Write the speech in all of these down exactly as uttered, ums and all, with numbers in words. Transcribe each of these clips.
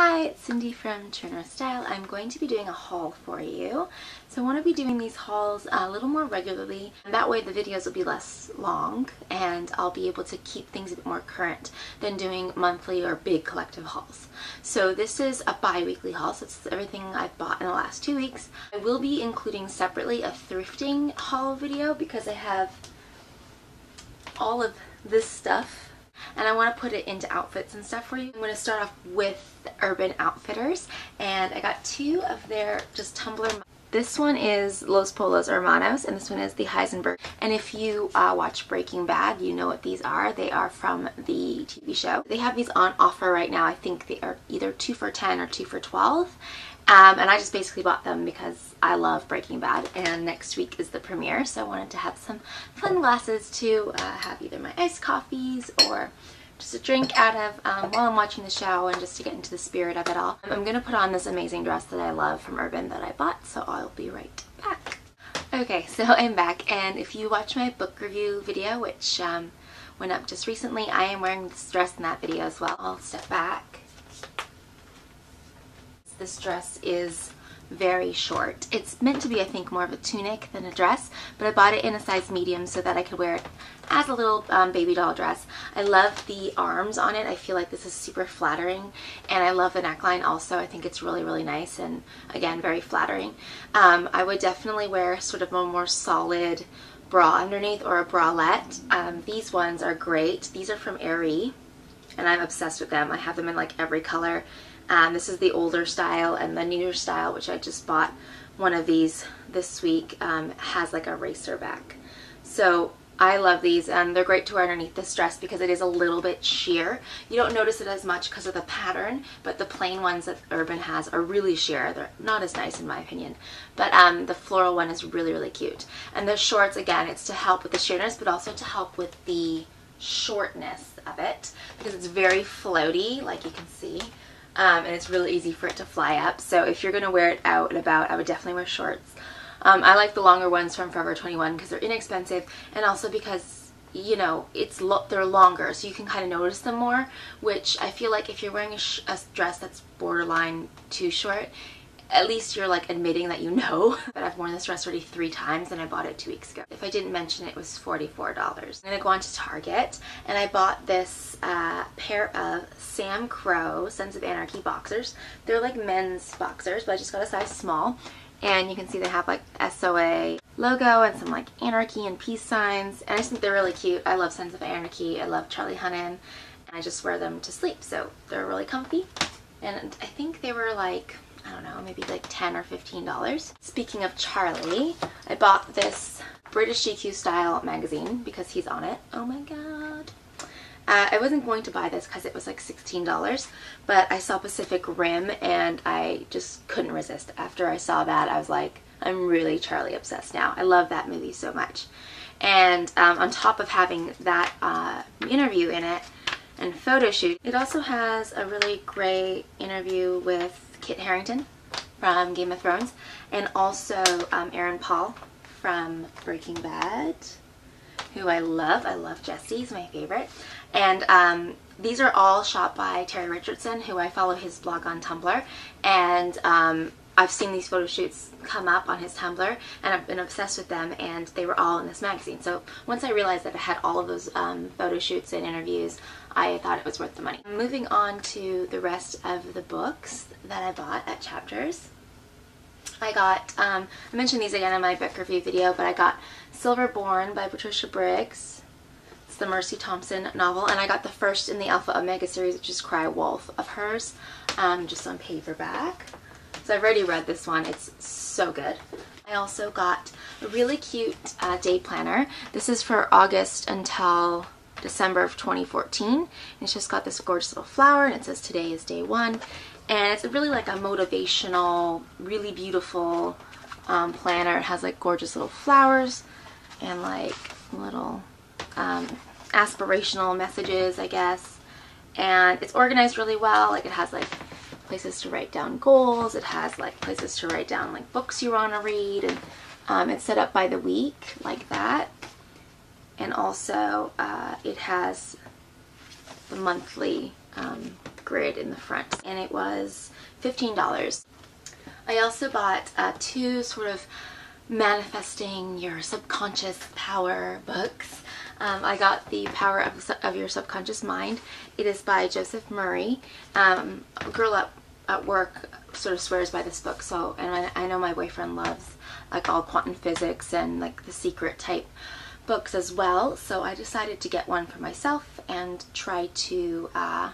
Hi, it's Cindy from True North Style. I'm going to be doing a haul for you. So I want to be doing these hauls a little more regularly. That way the videos will be less long and I'll be able to keep things a bit more current than doing monthly or big collective hauls. So this is a bi-weekly haul, so it's everything I've bought in the last two weeks. I will be including separately a thrifting haul video because I have all of this stuff and I want to put it into outfits and stuff for you. I'm going to start off with Urban Outfitters, and I got two of their just tumbler. This one is Los Polos Hermanos, and this one is the Heisenberg. And if you uh, watch Breaking Bad, you know what these are. They are from the T V show. They have these on offer right now. I think they are either two for ten or two for twelve. Um, and I just basically bought them because I love Breaking Bad, and next week is the premiere, so I wanted to have some fun glasses to uh, have either my iced coffees or just a drink out of um, while I'm watching the show, and just to get into the spirit of it all. I'm going to put on this amazing dress that I love from Urban that I bought, so I'll be right back. Okay, so I'm back, and if you watch my book review video, which um, went up just recently, I am wearing this dress in that video as well. I'll step back. This dress is very short. It's meant to be, I think, more of a tunic than a dress, but I bought it in a size medium so that I could wear it as a little um, baby doll dress. I love the arms on it. I feel like this is super flattering, and I love the neckline also. I think it's really, really nice, and again, very flattering. Um, I would definitely wear sort of a more solid bra underneath or a bralette. Um, these ones are great. These are from Aerie, and I'm obsessed with them. I have them in like every color. Um, this is the older style, and the newer style, which I just bought one of these this week, um, has like a racer back. So I love these, and they're great to wear underneath this dress because it is a little bit sheer. You don't notice it as much because of the pattern, but the plain ones that Urban has are really sheer. They're not as nice in my opinion, but um, the floral one is really, really cute. And the shorts, again, it's to help with the sheerness, but also to help with the shortness of it because it's very floaty, like you can see. Um, and it's really easy for it to fly up, so if you're going to wear it out and about, I would definitely wear shorts. Um, I like the longer ones from Forever twenty-one because they're inexpensive, and also because, you know, it's lo they're longer, so you can kind of notice them more, which I feel like if you're wearing a, sh a dress that's borderline too short, at least you're like admitting that you know. But I've worn this dress already three times, and I bought it two weeks ago. If I didn't mention it, it was forty-four dollars. I'm going to go on to Target, and I bought this uh, pair of Sam Crow Sons of Anarchy boxers. They're like men's boxers, but I just got a size small, and you can see they have like S O A logo and some like anarchy and peace signs, and I just think they're really cute. I love Sons of Anarchy. I love Charlie Hunnam, and I just wear them to sleep, so they're really comfy. And I think they were like, I don't know, maybe like ten or fifteen dollars. Speaking of Charlie, I bought this British G Q style magazine because he's on it. Oh my god. Uh, I wasn't going to buy this because it was like sixteen dollars, but I saw Pacific Rim and I just couldn't resist. After I saw that, I was like, I'm really Charlie obsessed now. I love that movie so much. And um, on top of having that uh, interview in it and photo shoot, it also has a really great interview with Kit Harington from Game of Thrones, and also um, Aaron Paul from Breaking Bad, who I love. I love Jesse, he's my favorite. And um, these are all shot by Terry Richardson, who I follow his blog on Tumblr, and um, I've seen these photo shoots come up on his Tumblr, and I've been obsessed with them, and they were all in this magazine. So once I realized that I had all of those um, photo shoots and interviews, I thought it was worth the money. Moving on to the rest of the books that I bought at Chapters. I got, um, I mentioned these again in my book review video, but I got Silverborn by Patricia Briggs. It's the Mercy Thompson novel, and I got the first in the Alpha Omega series, which is Cry Wolf, of hers, um, just on paperback. So I've already read this one. It's so good. I also got a really cute uh, day planner. This is for August until December of twenty fourteen. And it's just got this gorgeous little flower, and it says today is day one. And it's really like a motivational, really beautiful um, planner. It has like gorgeous little flowers and like little um, aspirational messages, I guess. And it's organized really well. Like it has like places to write down goals, it has like places to write down like books you want to read, and um, it's set up by the week like that, and also uh, it has the monthly um, grid in the front, and it was fifteen dollars. I also bought uh, two sort of manifesting your subconscious power books. Um, I got The Power of, of Your Subconscious Mind. It is by Joseph Murray. Um, a girl at, at work sort of swears by this book, so, and I, I know my boyfriend loves like all quantum physics and like the secret type books as well, so I decided to get one for myself and try to uh,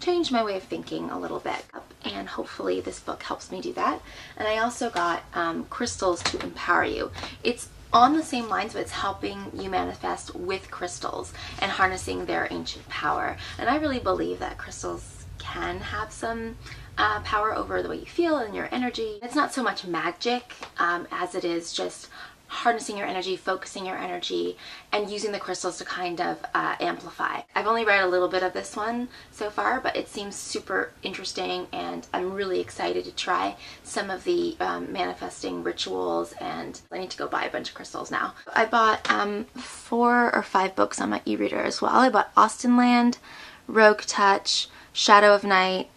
change my way of thinking a little bit, and hopefully this book helps me do that. And I also got um, Crystals to Empower You. It's on the same lines, but it's helping you manifest with crystals and harnessing their ancient power. And I really believe that crystals can have some uh, power over the way you feel and your energy. It's not so much magic um, as it is just harnessing your energy, focusing your energy, and using the crystals to kind of uh, amplify. I've only read a little bit of this one so far, but it seems super interesting, and I'm really excited to try some of the um, manifesting rituals, and I need to go buy a bunch of crystals now. I bought um, four or five books on my e-reader as well. I bought Austenland, Rogue Touch, Shadow of Night,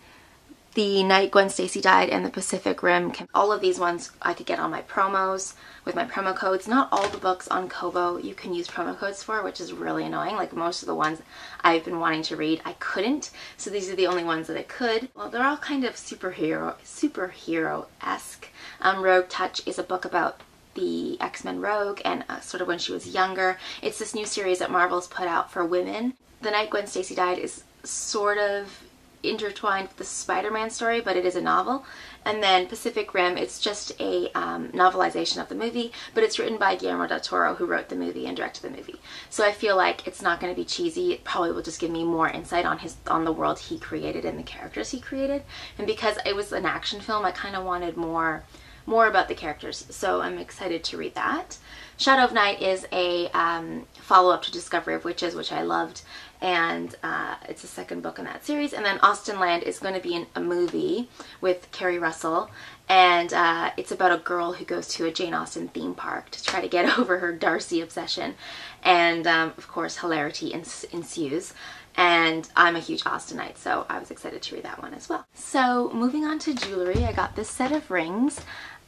The Night Gwen Stacy Died, and The Pacific Rim. All of these ones I could get on my promos with my promo codes. Not all the books on Kobo you can use promo codes for, which is really annoying. Like most of the ones I've been wanting to read, I couldn't. So these are the only ones that I could. Well, they're all kind of superhero, superhero-esque. Um, Rogue Touch is a book about the X-Men Rogue and uh, sort of when she was younger. It's this new series that Marvel's put out for women. The Night Gwen Stacy Died is sort of intertwined with the Spider-Man story, but it is a novel. And then Pacific Rim, it's just a um, novelization of the movie, but it's written by Guillermo del Toro, who wrote the movie and directed the movie. So I feel like it's not going to be cheesy. It probably will just give me more insight on his on the world he created and the characters he created. And because it was an action film, I kind of wanted more more about the characters, so I'm excited to read that. Shadow of Night is a um, follow-up to Discovery of Witches, which I loved, and uh, it's the second book in that series. And then Austenland is going to be in a movie with Kerry Russell, and uh, it's about a girl who goes to a Jane Austen theme park to try to get over her Darcy obsession, and um, of course hilarity ens ensues. And I'm a huge Austenite, so I was excited to read that one as well. So moving on to jewelry, I got this set of rings.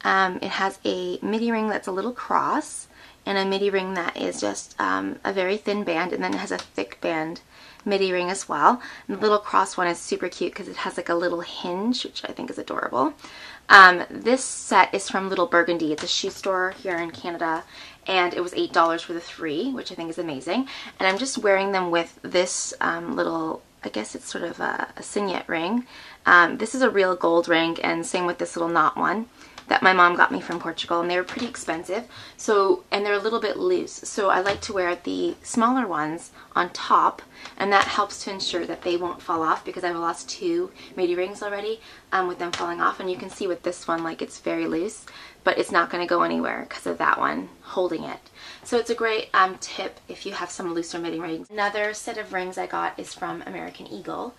Um, it has a midi ring that's a little cross, and a midi ring that is just um, a very thin band, and then it has a thick band midi ring as well. And the little cross one is super cute because it has like a little hinge, which I think is adorable. Um, this set is from Little Burgundy. It's a shoe store here in Canada, and it was eight dollars for the three, which I think is amazing. And I'm just wearing them with this um, little, I guess it's sort of a, a signet ring. Um, this is a real gold ring, and same with this little knot one that my mom got me from Portugal, and they were pretty expensive, so, and they're a little bit loose, so I like to wear the smaller ones on top, and that helps to ensure that they won't fall off, because I've lost two midi rings already um, with them falling off. And you can see with this one, like, it's very loose, but it's not going to go anywhere because of that one holding it. So it's a great um, tip if you have some looser midi rings. Another set of rings I got is from American Eagle.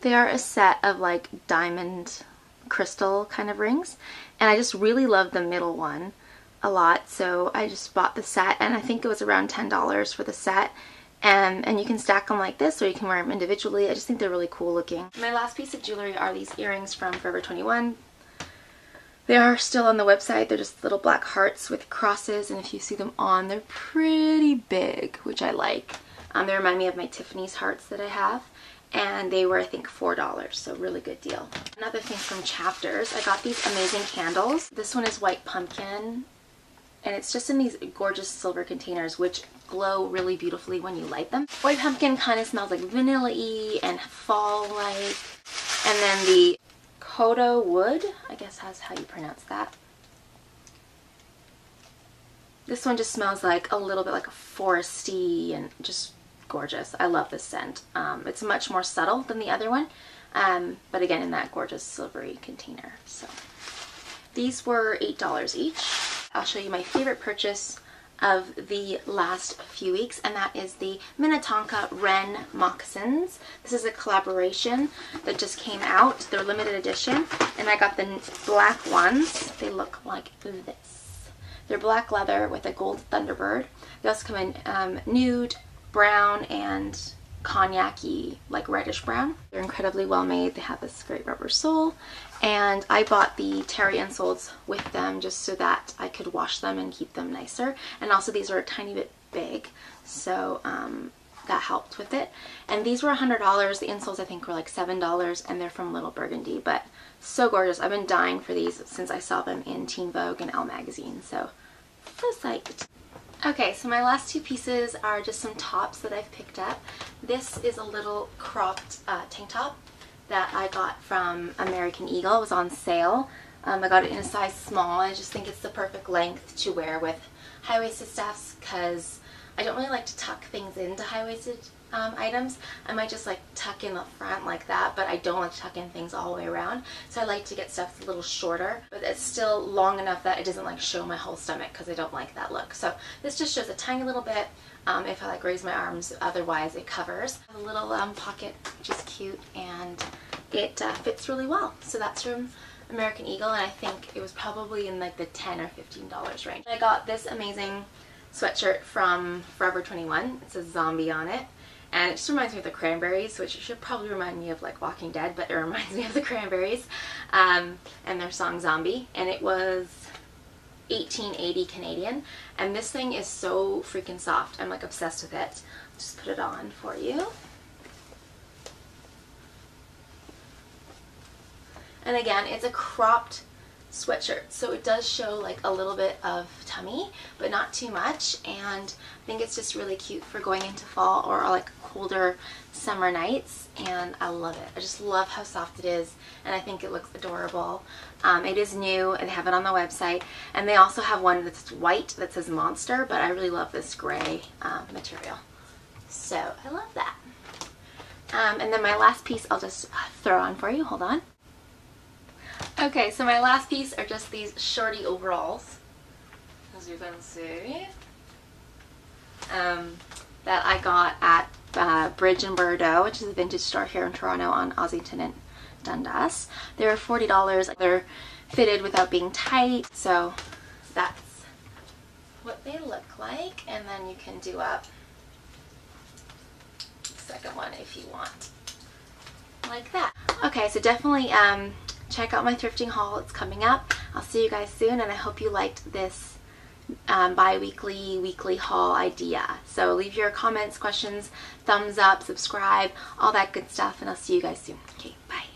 They are a set of like diamond crystal kind of rings, and I just really love the middle one a lot, so I just bought the set, and I think it was around ten dollars for the set. And, and you can stack them like this, or you can wear them individually. I just think they're really cool looking. My last piece of jewelry are these earrings from Forever twenty-one. They are still on the website. They're just little black hearts with crosses, and if you see them on, they're pretty big, which I like. Um, they remind me of my Tiffany's hearts that I have. And they were, I think, four dollars, so really good deal. Another thing from Chapters, I got these amazing candles. This one is White Pumpkin, and it's just in these gorgeous silver containers, which glow really beautifully when you light them. White Pumpkin kind of smells like vanilla-y and fall-like. And then the Kobo wood, I guess that's how you pronounce that. This one just smells like a little bit like a foresty and just gorgeous. I love this scent. Um, it's much more subtle than the other one, um, but again in that gorgeous silvery container. So these were eight dollars each. I'll show you my favorite purchase of the last few weeks, and that is the Minnetonka Wren moccasins. This is a collaboration that just came out. They're limited edition, and I got the black ones. They look like this. They're black leather with a gold thunderbird. They also come in um, nude, brown, and cognac-y, like reddish brown. They're incredibly well made. They have this great rubber sole, and I bought the terry insoles with them just so that I could wash them and keep them nicer. And also these are a tiny bit big, so um, that helped with it. And these were a hundred dollars. The insoles I think were like seven dollars, and they're from Little Burgundy, but so gorgeous. I've been dying for these since I saw them in Teen Vogue and Elle magazine, so so psyched. Okay, so my last two pieces are just some tops that I've picked up. This is a little cropped uh, tank top that I got from American Eagle. It was on sale. Um, I got it in a size small. I just think it's the perfect length to wear with high-waisted stuffs because I don't really like to tuck things into high-waisted um, items. I might just like tuck in the front like that, but I don't like to tuck in things all the way around. So I like to get stuff a little shorter, but it's still long enough that it doesn't like show my whole stomach because I don't like that look. So this just shows a tiny little bit. Um, if I like raise my arms, otherwise it covers. A little um, pocket, which is cute, and it uh, fits really well. So that's from American Eagle, and I think it was probably in like the ten or fifteen dollar range. I got this amazing sweatshirt from Forever twenty-one. It says zombie on it, and it just reminds me of the Cranberries, which should probably remind me of like Walking Dead, but it reminds me of the Cranberries um, and their song Zombie, and it was eighteen eighty Canadian, and this thing is so freaking soft. I'm like obsessed with it. I'll just put it on for you. And again, it's a cropped sweatshirt, so it does show like a little bit of tummy, but not too much, and I think it's just really cute for going into fall or like colder summer nights, and I love it. I just love how soft it is, and I think it looks adorable. Um, it is new, and they have it on the website, and they also have one that's white that says Monster, but I really love this gray um, material, so I love that. Um, and then my last piece I'll just throw on for you, hold on. Okay, so my last piece are just these shorty overalls, as you can see, um, that I got at uh, Bridge and Bordeaux, which is a vintage store here in Toronto on Ossington and Dundas. They were forty dollars. They're fitted without being tight, so that's what they look like. And then you can do up the second one if you want, like that. Okay, so definitely um, check out my thrifting haul. It's coming up. I'll see you guys soon, and I hope you liked this um, bi-weekly, weekly haul idea. So leave your comments, questions, thumbs up, subscribe, all that good stuff, and I'll see you guys soon. Okay, bye.